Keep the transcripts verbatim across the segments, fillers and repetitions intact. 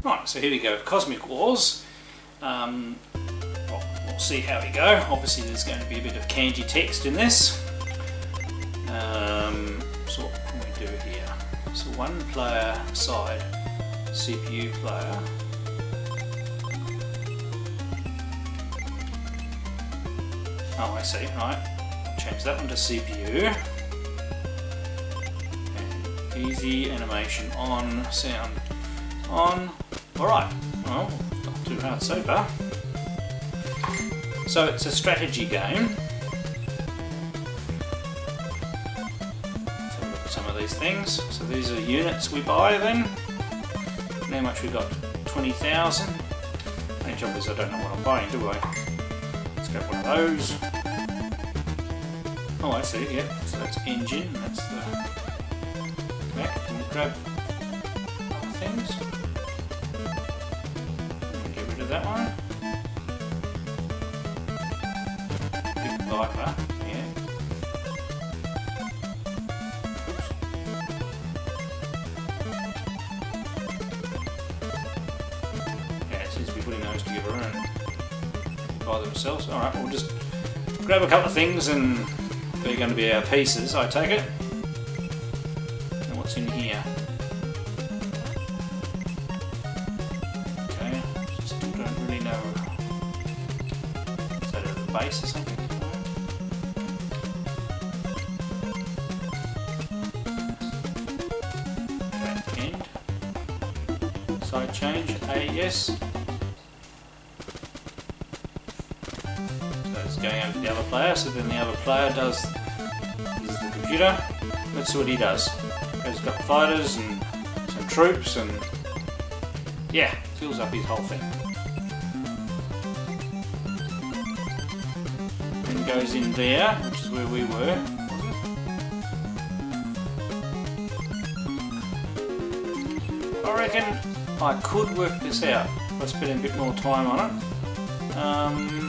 Right, so here we go with Cosmic Wars. Um, well, we'll see how we go. Obviously there's going to be a bit of kanji text in this. Um, so what can we do here? So one player side, C P U player. Oh, I see, right. I'll change that one to C P U. And easy animation on, sound on. Alright, well, not too hard so far. So it's a strategy game. Let's have a look at some of these things. So these are units we buy then. And how much we got? twenty thousand. The only job is I don't know what I'm buying, do I? Let's grab one of those. Oh, I see, yeah. So that's engine, that's the back. Can we grab other things? Get rid of that one. Big Viper, yeah. Oops. Yeah, it seems to be putting those together and by themselves. Alright, we'll just grab a couple of things and they're going to be our pieces, I take it. And what's in here? Okay, just don't really know. Is that a base or something? Okay, end. Side change, A S. Going over to the other player, so then the other player does this is the computer. Let's see what he does. He's got fighters and some troops and yeah, fills up his whole thing. Then goes in there, which is where we were. I reckon I could work this out if I spend a bit more time on it. Um,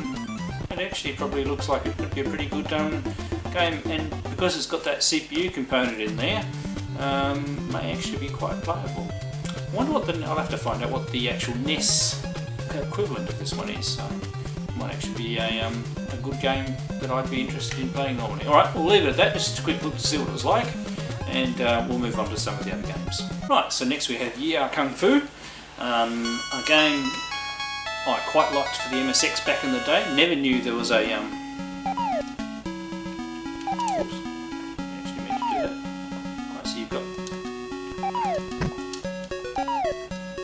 It actually probably looks like it could be a pretty good um, game, and because it's got that C P U component in there, um, may actually be quite playable. I wonder what the I'll have to find out what the actual N E S equivalent of this one is. So it might actually be a, um, a good game that I'd be interested in playing normally. All right, we'll leave it at that. Just a quick look to see what it was like, and uh, we'll move on to some of the other games. Right, so next we have Yie Ar Kung Fu, um, a game I quite liked for the M S X back in the day. Never knew there was a um. Oops. Actually meant to do that. Alright, so you've got.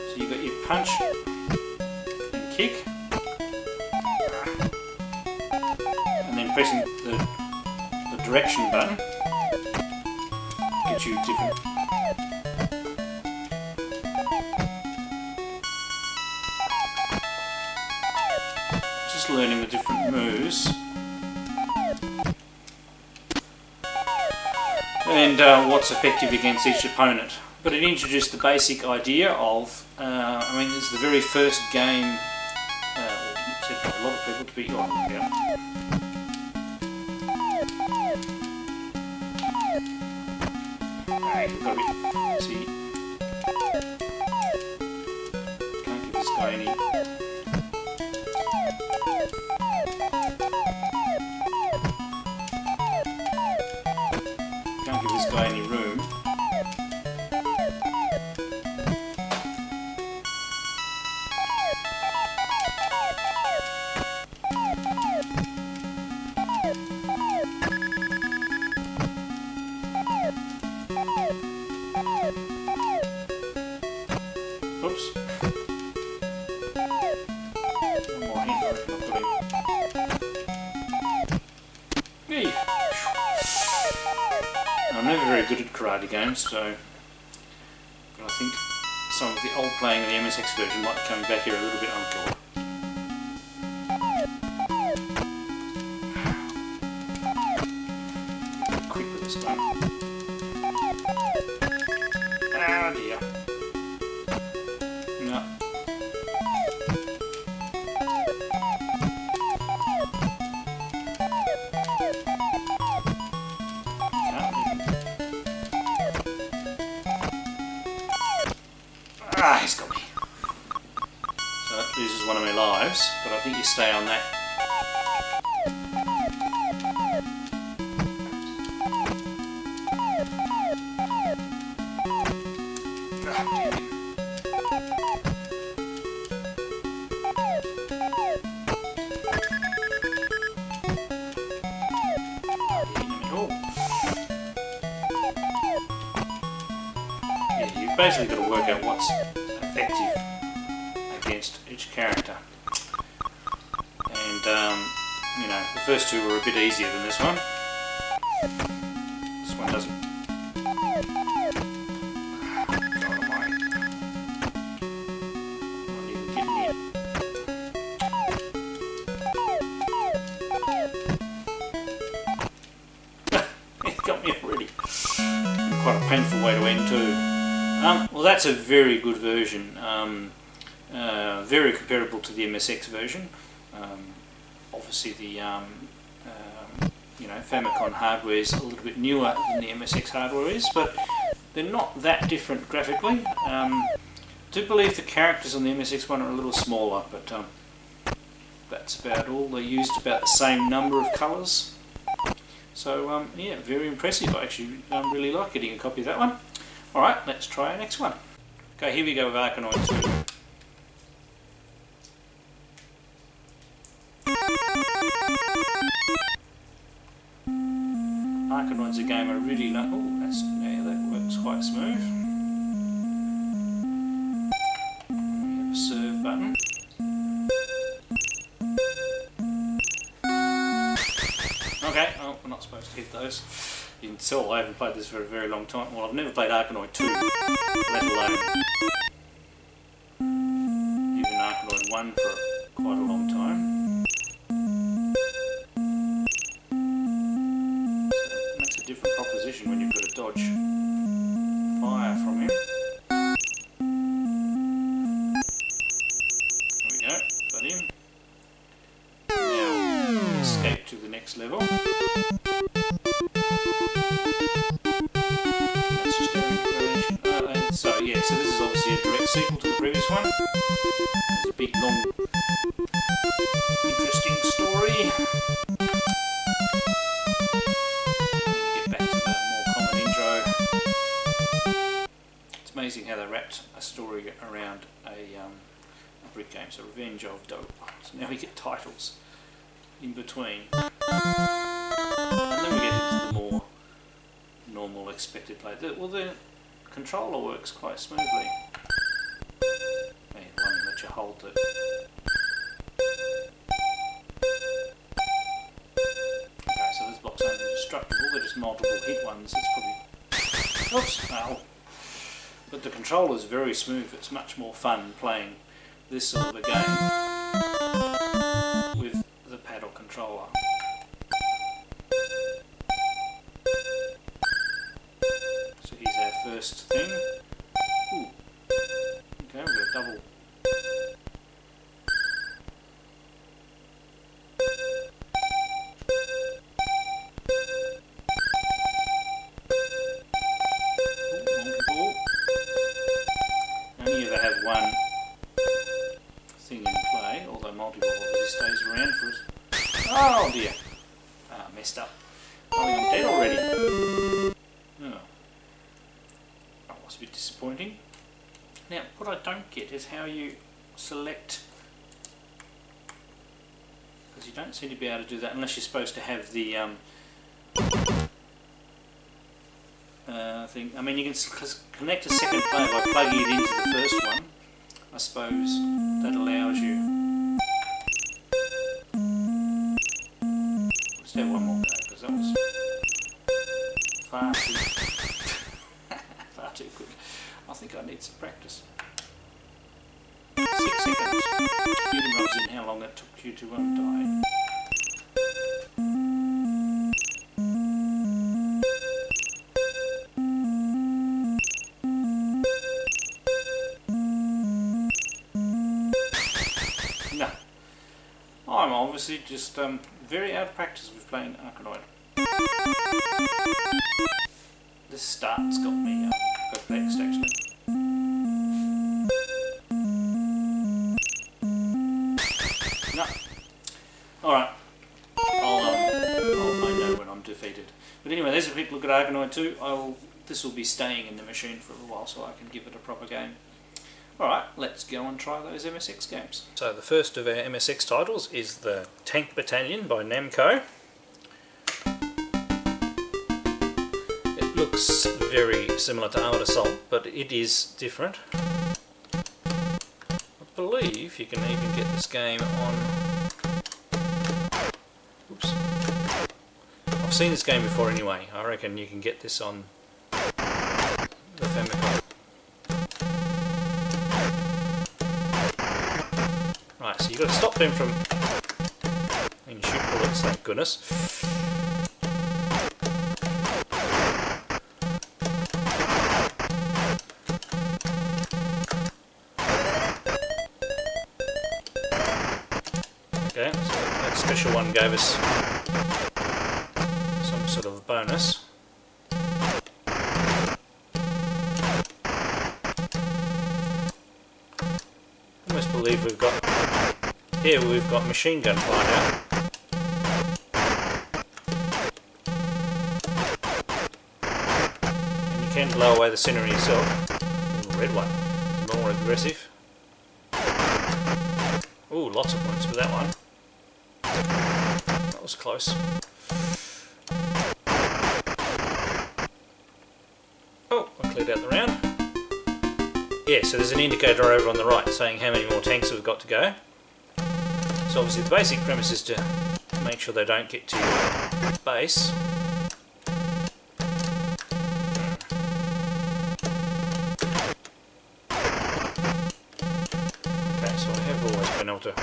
So you've got your punch and kick, and then pressing the the direction button gets you different. Learning the different moves, and uh, what's effective against each opponent. But it introduced the basic idea of, uh, I mean, it's the very first game, uh, it's had a lot of people to be on, yeah. Hey, got a bit, see, can't give this guy any. Any room. Oops. Hey. I'm never very good at karate games, so but I think some of the old playing of the M S X version might come back here a little bit uncool. Quick with this one. Ah dear. No. Ah, he's got me. So that loses one of my lives, but I think you stay on that. Basically got to work out what's effective against each character, and um, you know, the first two were a bit easier than this one. This one doesn't. God, am I not even getting in. It got me already. Quite a painful way to end too. Um, well, that's a very good version, um, uh, very comparable to the M S X version. Um, obviously, the um, uh, you know, Famicom hardware is a little bit newer than the M S X hardware is, but they're not that different graphically. Um, I do believe the characters on the M S X one are a little smaller, but um, that's about all. They used about the same number of colours. So um, yeah, very impressive. I actually um, really like getting a copy of that one. Alright, let's try our next one. Okay, here we go with Arkanoid two. Arkanoid's a game I really like. Oh, that's, yeah, that works quite smooth. We have a serve button. Okay, oh, we're not supposed to hit those. You can tell I haven't played this for a very long time. Well, I've never played Arkanoid two, let alone even Arkanoid one for quite a long time. So it makes a different proposition when you've got to dodge fire from him. There we go, got him. Now escape to the next level. So this is obviously a direct sequel to the previous one. It's a big, long, interesting story. Get back to the more common intro. It's amazing how they wrapped a story around a, um, a brick game. So Revenge of Dope. So now we get titles in between. And then we get into the more normal, expected play. Well, the controller works quite smoothly. Hey, the one that you hold it. Okay, so these blocks aren't indestructible, they're just multiple hit ones. It's probably. Whoops! Ow! But the controller's very smooth, it's much more fun playing this sort of a game with the paddle controller. First thing. Ooh. Okay, we've got a double. Ooh, ball. Only ever have one thing in play, although multi-ball obviously stays around for us. Oh dear! Ah, messed up. Oh, I'm dead already. Oh. A bit disappointing. Now, what I don't get is how you select, because you don't seem to be able to do that unless you're supposed to have the um, uh, thing. I mean, you can connect a second player by plugging it into the first one. I suppose that allows you. Let's have one more go because that was far too. Too quick. I think I need some practice. Six seconds. You can rub in how long that took you to um, die. No. I'm obviously just um, very out of practice with playing Arkanoid. This start's got me um, perplexed actually. But anyway, there's a quick look at Arkanoid two. I'll, this will be staying in the machine for a while so I can give it a proper game. Alright, let's go and try those M S X games. So the first of our M S X titles is the Tank Battalion by Namco. It looks very similar to Armored Assault, but it is different. I believe you can even get this game on... Oops. I've seen this game before anyway. I reckon you can get this on the Famicom. Right, so you've got to stop them from... and shoot bullets, thank goodness. Okay, so that special one gave us some sort of bonus. Almost believe we've got... here we've got machine gun fire now. And you can blow away the scenery yourself. Ooh, red one. It's more aggressive. Ooh, lots of points for that one. That was close. Oh, I cleared out the round. Yeah, so there's an indicator over on the right saying how many more tanks we've got to go. So obviously the basic premise is to make sure they don't get to your base. Okay, so I have always been able to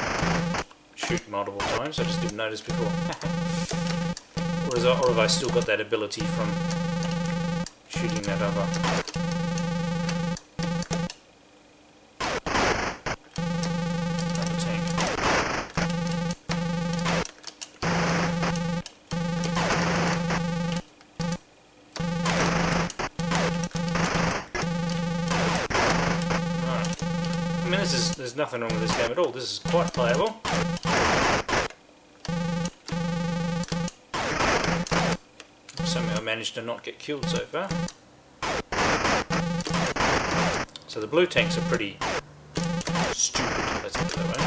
shoot multiple times, I just didn't notice before. Or, is I, or have I still got that ability from shooting that other... I mean, this is, there's nothing wrong with this game at all. This is quite playable. Somehow I managed to not get killed so far. So the blue tanks are pretty stupid, let's put it that way.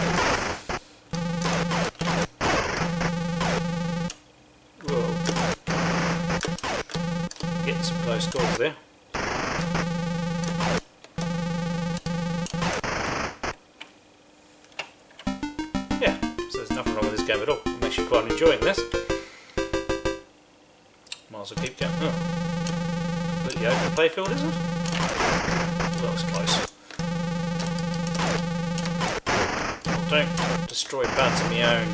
Whoa. Getting some close calls there. At all. I'm actually quite enjoying this. Might as well keep going. Oh. Completely open playfield, isn't it? Well, that was close. Don't destroy parts of my own.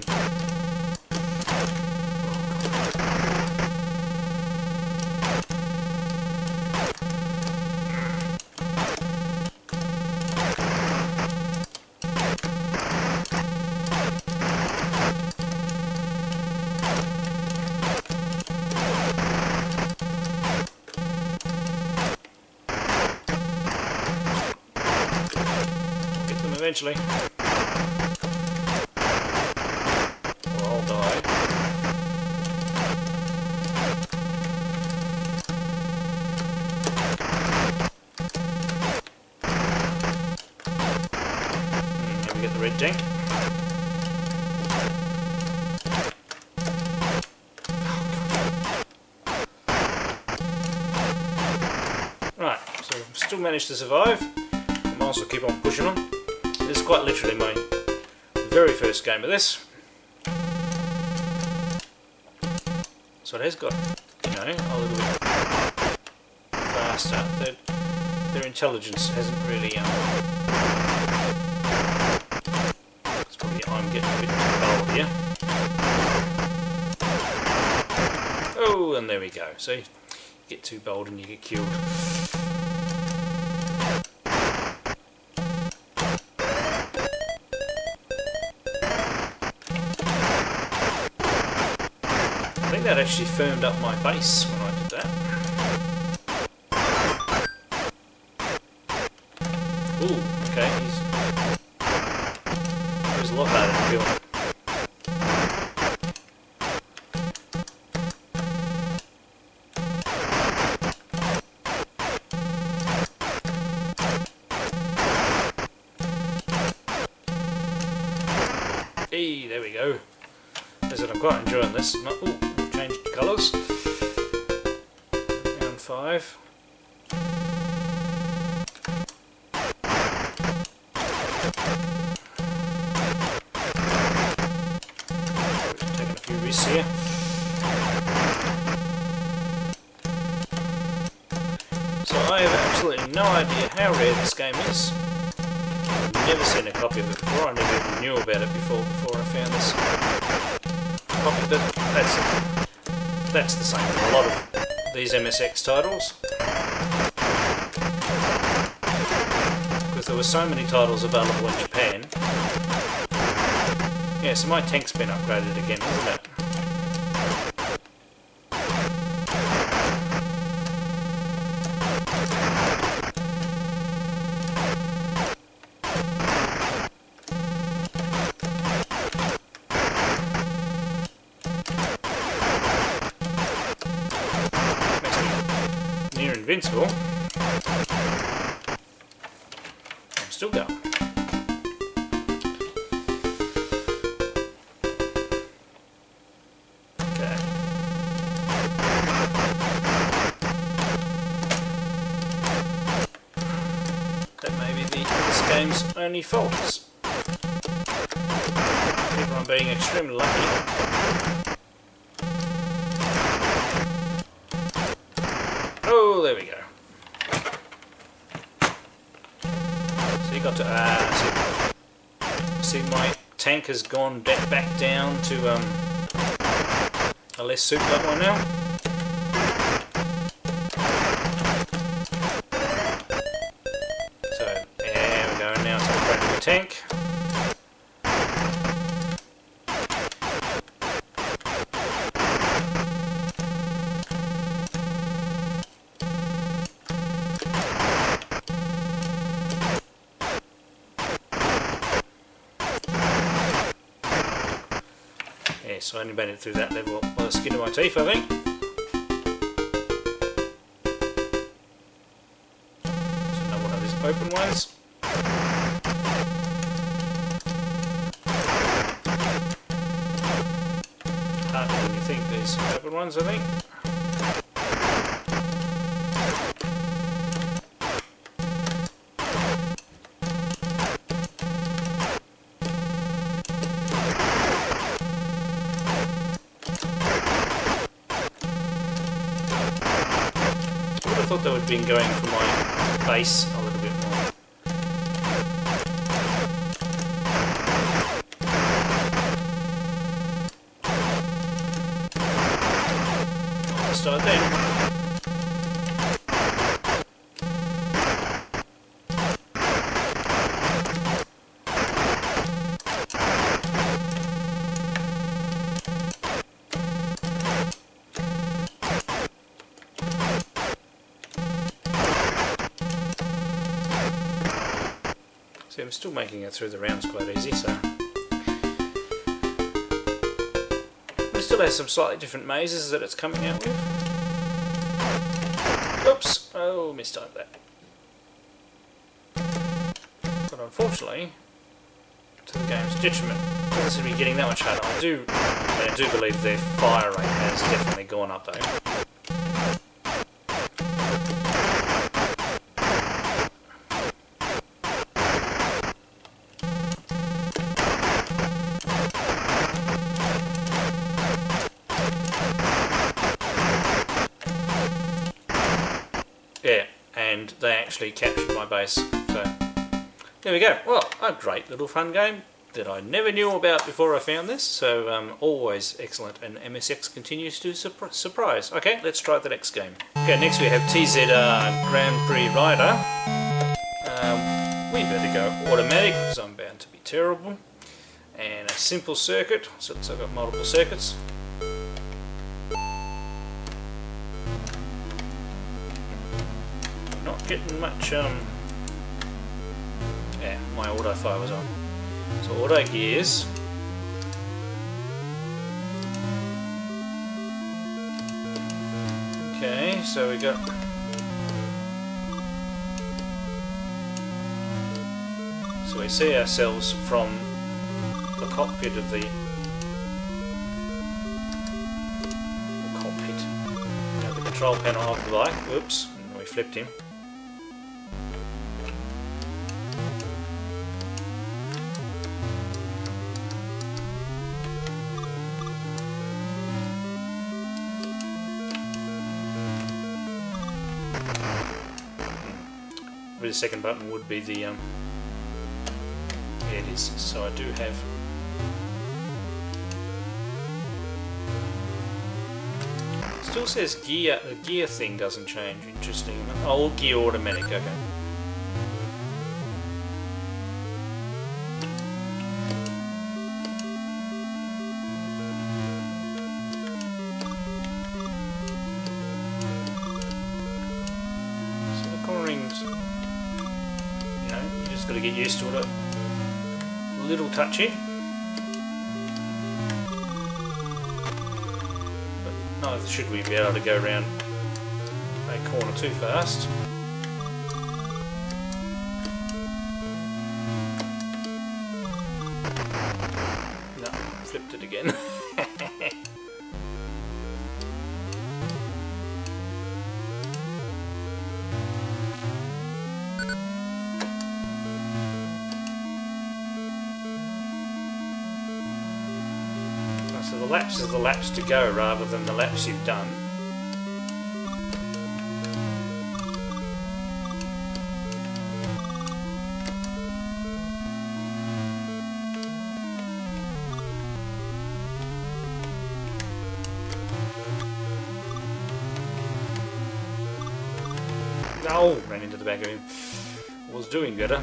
Eventually. Or I'll die. Can we get the red tank? Right, so I've still managed to survive. I might as well keep on pushing them. This is quite literally my very first game of this. So it has got, you know, a little bit faster. Their, their intelligence hasn't really... Um, it's probably I'm getting a bit too old here. Oh, and there we go. So you get too bold and you get killed. That actually firmed up my base when I did that. Ooh, okay, he's... It was a lot harder to kill. Hey, there we go. As I'm quite enjoying this. Oh, changed colours. Round five. Taking a few risks here. So I have absolutely no idea how rare this game is. Never seen a copy of it before. I never even knew about it before before I found this copy. But that's it. That's the same with a lot of these M S X titles, because there were so many titles available in Japan. Yeah, so my tank's been upgraded again, hasn't it? Invincible. I'm still going. Okay. That may be the, this game's only fault. People are being extremely lucky. Oh, there we go. So you got to ah, uh, see, see, my tank has gone back back down to um a less super level now. So there we go. Now it's upgrading the tank. So I only made it through that level by the skin of my teeth, I think. So another one of these open ones. Harder than you think, these open ones, I think. I thought they would have been going for my base a little bit more. I'll start then. I'm still making it through the rounds quite easy, so it still has some slightly different mazes that it's coming out with. Oops! Oh, mistyped that. But unfortunately, to the game's detriment, this would be getting that much harder. I do, I do believe their fire rate has definitely gone up though. And they actually captured my base, so there we go. Well, a great little fun game that I never knew about before I found this, so um, always excellent, and M S X continues to surpri surprise. Okay, let's try the next game. Okay, next we have T Z R Grand Prix Rider. Um, we better go automatic, because I'm bound to be terrible. And a simple circuit, so I've got multiple circuits. Getting much, um, yeah, my auto fire was on. So auto gears. Okay, so we got so we see ourselves from the the cockpit of the... the cockpit. Now the control panel of the bike. Oops, we flipped him. The second button would be the um there it is, so I do have it still says gear, the gear thing doesn't change, interesting. Oh, gear automatic, okay. Get used to it. A little touchy, but neither should we be able to go around a corner too fast. No, flipped it again. The laps is the laps to go rather than the laps you've done. Oh, ran into the back of him. Was doing better.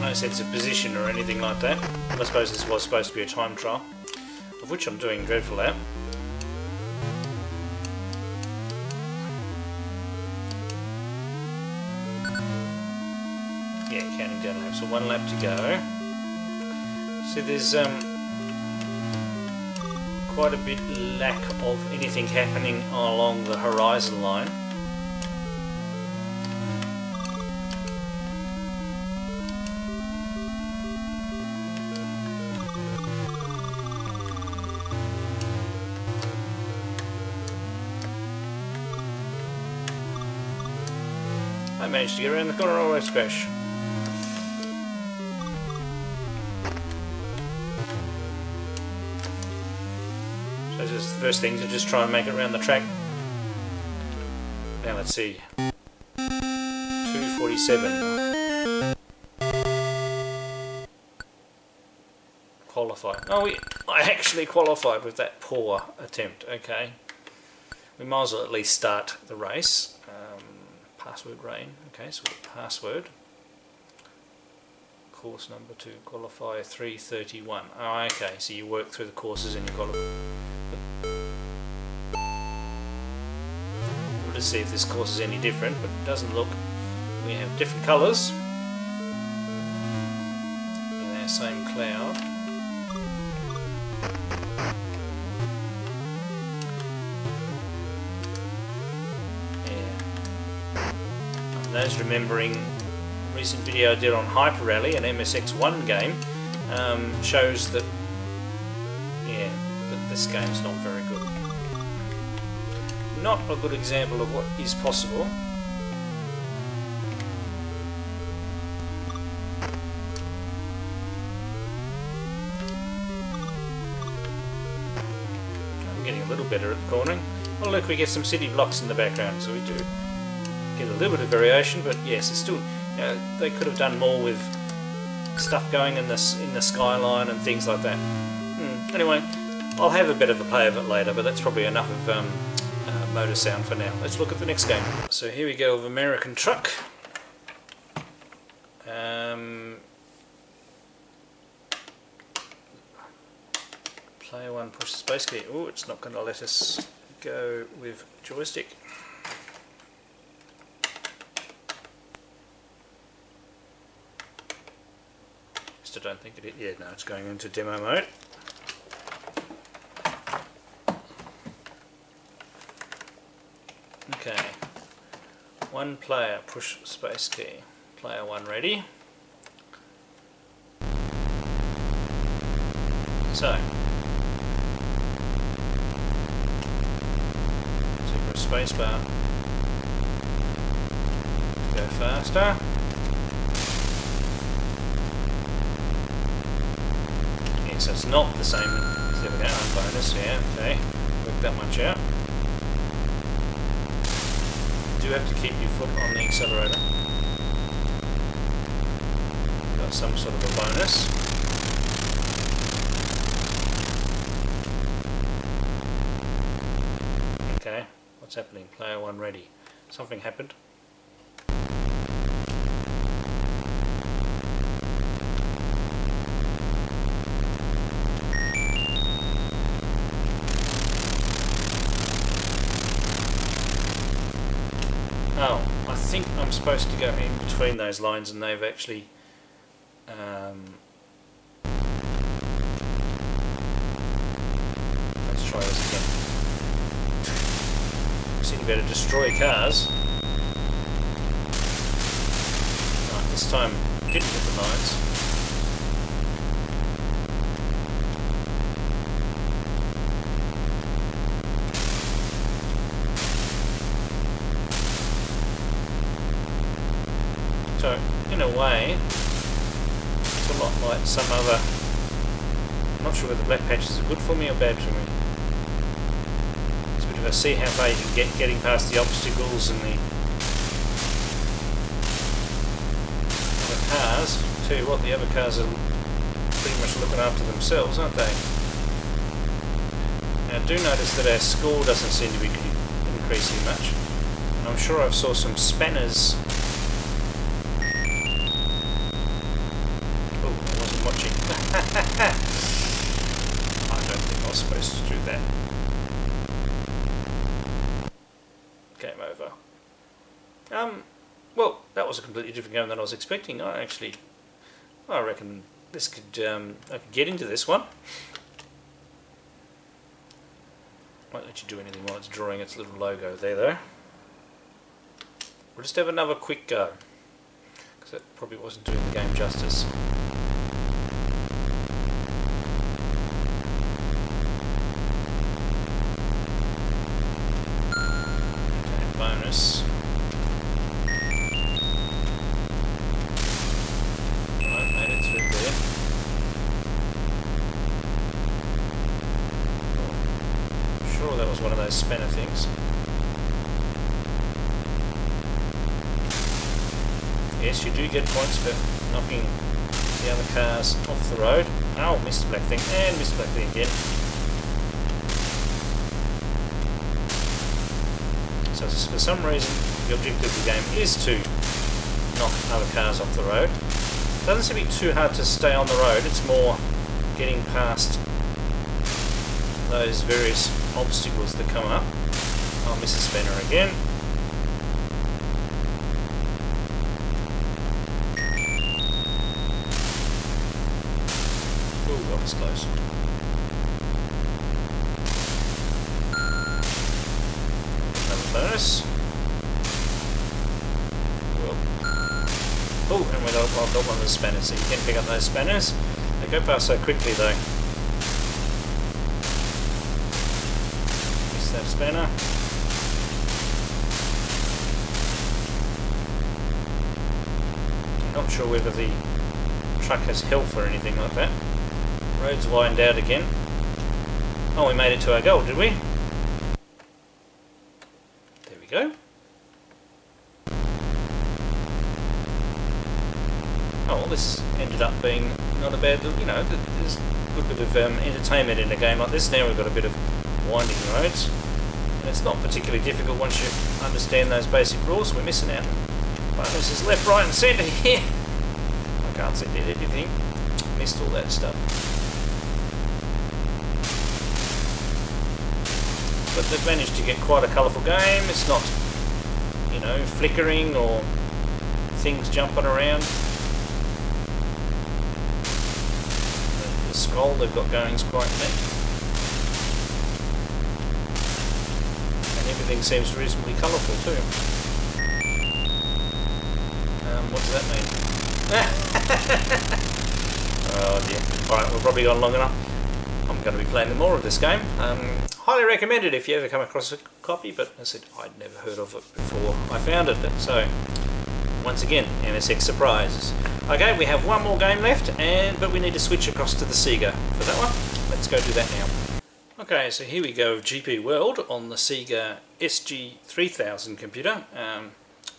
No sense of position or anything like that. I suppose this was supposed to be a time trial, of which I'm doing dreadful at. Yeah, counting down laps. So one lap to go. See, there's um, quite a bit lack of anything happening along the horizon line. Managed to get around the corner all the way to crash. So just the first thing to just try and make it around the track. Now let's see. two forty-seven. Qualified. Oh, we, I actually qualified with that poor attempt. Okay. We might as well at least start the race. Um, Password rain. Okay, so password. Course number two, qualify three thirty-one. Oh, okay, so you work through the courses and you qualify. We'll just see if this course is any different, but it doesn't look. We have different colours in our same cloud. Those remembering a recent video I did on Hyper Rally, an M S X one game, um, shows that, yeah, that this game's not very good. Not a good example of what is possible. I'm getting a little better at the cornering. Oh look, we get some city blocks in the background, so we do. Get a little bit of variation, but yes, it's still. You know, they could have done more with stuff going in this in the skyline and things like that. Hmm. Anyway, I'll have a bit of a play of it later, but that's probably enough of um, uh, motor sound for now. Let's look at the next game. So here we go of American Truck. Um, player one pushes space key. Oh, it's not going to let us go with joystick. I don't think it is. Yeah, no, it's going into demo mode. Okay. One player, push space key. player one ready. So, super spacebar. Go faster. Yeah, so it's not the same. There we go. Bonus. Yeah. Okay. Work that much out. You do have to keep your foot on the accelerator. You've got some sort of a bonus. Okay, what's happening? Player one ready. Something happened. Oh, I think I'm supposed to go in between those lines, and they've actually um, let's try this again. So you better destroy cars. Right, this time didn't hit the lines. So in a way, it's a lot like some other. I'm not sure whether black patches are good for me or bad for me. I see how far you can get getting past the obstacles and the other cars. I'll tell you what, the other cars are pretty much looking after themselves, aren't they? Now, I do notice that our score doesn't seem to be increasing much, and I'm sure I saw some spanners. Oh, I wasn't watching. I don't think I was supposed to do that. Game over. Um, well, that was a completely different game than I was expecting. I actually, I reckon this could, um, I could get into this one. Won't let you do anything while it's drawing its little logo there, though. We'll just have another quick go, because that probably wasn't doing the game justice. Bonus. I made it through there. I'm sure that was one of those spanner things. Yes, you do get points for knocking the other cars off the road. Oh, missed the black thing, and missed the black thing again. For some reason, the objective of the game is to knock other cars off the road. It doesn't seem to be too hard to stay on the road, it's more getting past those various obstacles that come up. I'll miss a spanner again. Ooh, that was close. Bonus. Oh, and we've got, I've got one of the spanners, so you can pick up those spanners. They go past so quickly though. Miss that spanner. I'm not sure whether the truck has health or anything like that. Roads widened out again. Oh, we made it to our goal, did we? Go. Oh, well, this ended up being not a bad, you know, there's a good bit of um, entertainment in a game like this. Now we've got a bit of winding roads, and it's not particularly difficult once you understand those basic rules. We're missing out. Bonus is left, right and centre here. I can't see did anything. Missed all that stuff. But they've managed to get quite a colourful game. It's not, you know, flickering or things jumping around. The, the skull they've got going is quite neat. And everything seems reasonably colourful too. Uh, What does that mean? Oh dear. Alright, we've probably gone long enough. I'm going to be playing more of this game. Um, highly recommend it if you ever come across a copy, but I said I'd never heard of it before I found it. So, once again, M S X surprises. Okay, we have one more game left, and but we need to switch across to the Sega for that one. Let's go do that now. Okay, so here we go with G P World on the Sega S G three thousand computer, um,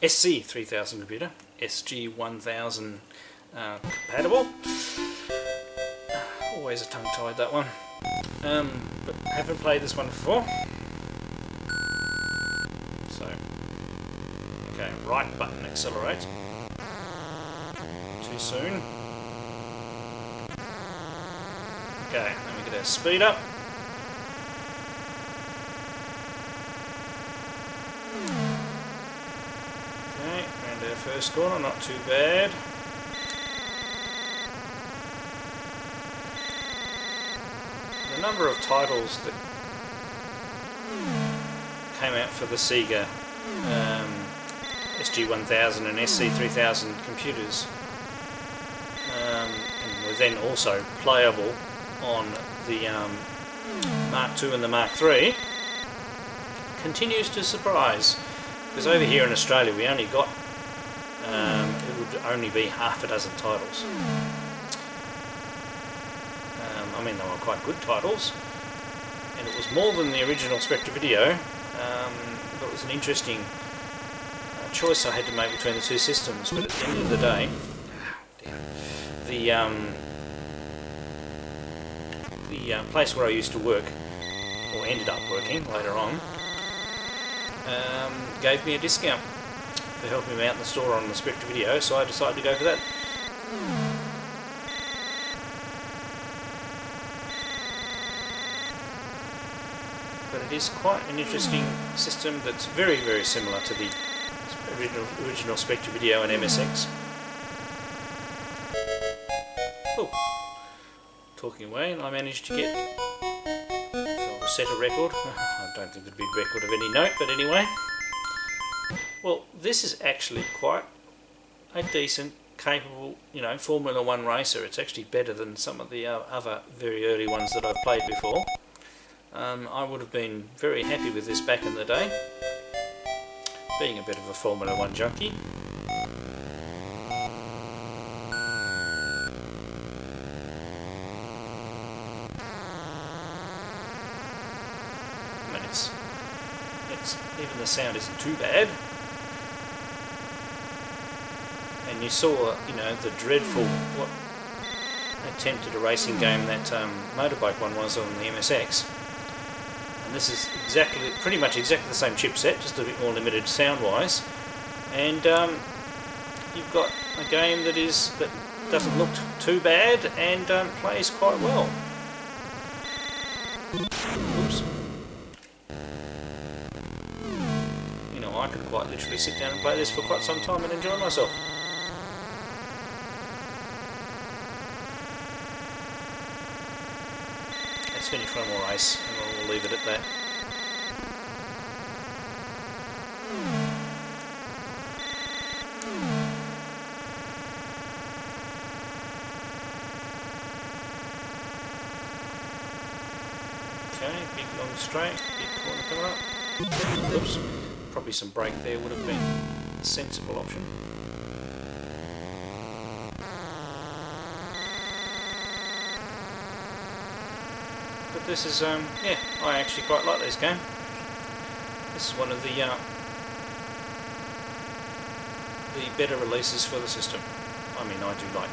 S C three thousand computer, S G one thousand uh, compatible. Always a tongue-tied, that one. Um, but haven't played this one before. So, okay, right button accelerate. Too soon. Okay, let me get our speed up. Okay, round our first corner, not too bad. The number of titles that came out for the Sega um, S G one thousand and S C three thousand computers, um, and were then also playable on the um, Mark two and the Mark three, continues to surprise, because over here in Australia we only got, um, it would only be half a dozen titles. I mean, they were quite good titles, and it was more than the original Spectre Video, um, but it was an interesting uh, choice I had to make between the two systems. But at the end of the day, the um, the uh, place where I used to work, or ended up working later on, um, gave me a discount for helping me out in the store on the Spectre Video, so I decided to go for that. Is quite an interesting system that's very, very similar to the original, original Spectre Video and M S X. Oh, talking away, and I managed to get so set a record. I don't think there'd be a record of any note, but anyway. Well, this is actually quite a decent, capable, you know, Formula One racer. It's actually better than some of the uh, other very early ones that I've played before. Um, I would have been very happy with this back in the day, being a bit of a Formula One junkie. I mean, it's, it's, even the sound isn't too bad. And you saw, you know, the dreadful what attempt at a racing game that um, motorbike one was on the M S X. This is exactly, pretty much exactly the same chipset, just a bit more limited sound-wise, and um, you've got a game that is that doesn't look too bad and um, plays quite well. Oops. You know, I could quite literally sit down and play this for quite some time and enjoy myself. Let's finish one more race. We'll leave it at that. Okay, big long straight, big corner coming up. Oops, probably some brake there would have been a sensible option. This is, um, yeah, I actually quite like this game. This is one of the, uh, the better releases for the system. I mean, I do like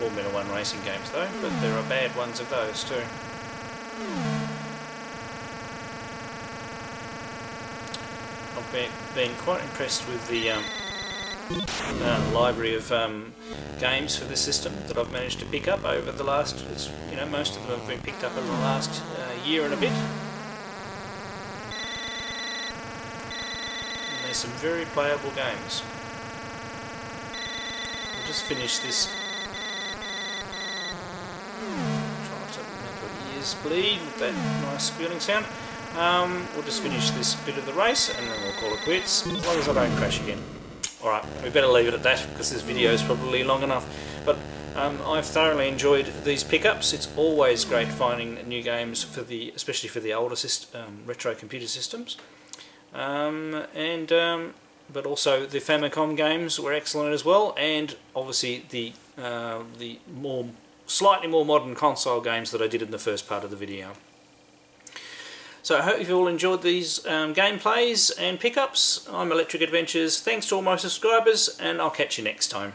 Formula One racing games though, but there are bad ones of those too. I've been, been quite impressed with the, um, uh, library of, um, games for this system that I've managed to pick up over the last, you know, most of them have been picked up in the last uh, year and a bit. And there's some very playable games. We'll just finish this. Try to make our ears bleed with that nice squealing sound. Um, we'll just finish this bit of the race and then we'll call it quits, as long as I don't crash again. Alright, we better leave it at that because this video is probably long enough. But um, I've thoroughly enjoyed these pickups. It's always great finding new games for the, especially for the older system, um, retro computer systems. Um, and um, but also the Famicom games were excellent as well, and obviously the uh, the more slightly more modern console games that I did in the first part of the video. So I hope you've all enjoyed these um, gameplays and pickups. I'm Electric Adventures. Thanks to all my subscribers, and I'll catch you next time.